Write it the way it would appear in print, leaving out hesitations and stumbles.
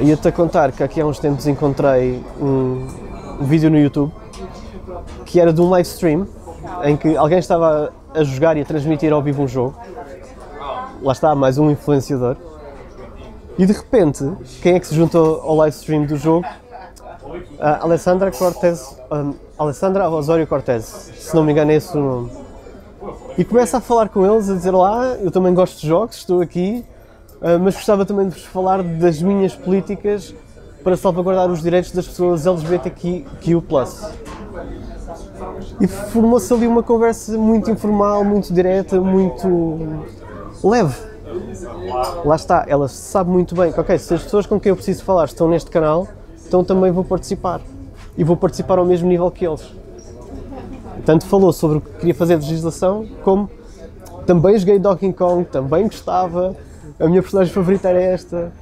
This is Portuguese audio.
Ia-te a contar que aqui há uns tempos encontrei um vídeo no YouTube que era de um live stream em que alguém estava a jogar e a transmitir ao vivo um jogo. Lá está, mais um influenciador. E de repente, quem é que se juntou ao live stream do jogo? A Alessandra Rosário Cortes, se não me engano é esse o nome. E começa a falar com eles, a dizer: "Olá, eu também gosto de jogos, estou aqui. Mas gostava também de vos falar das minhas políticas para salvaguardar os direitos das pessoas LGBTQ+". E formou-se ali uma conversa muito informal, muito direta, muito leve. Lá está, ela sabe muito bem que, ok, se as pessoas com quem eu preciso falar estão neste canal, então também vou participar. E vou participar ao mesmo nível que eles. Tanto falou sobre o que queria fazer de legislação, como também joguei Donkey Kong, também gostava. A minha personagem favorita era esta.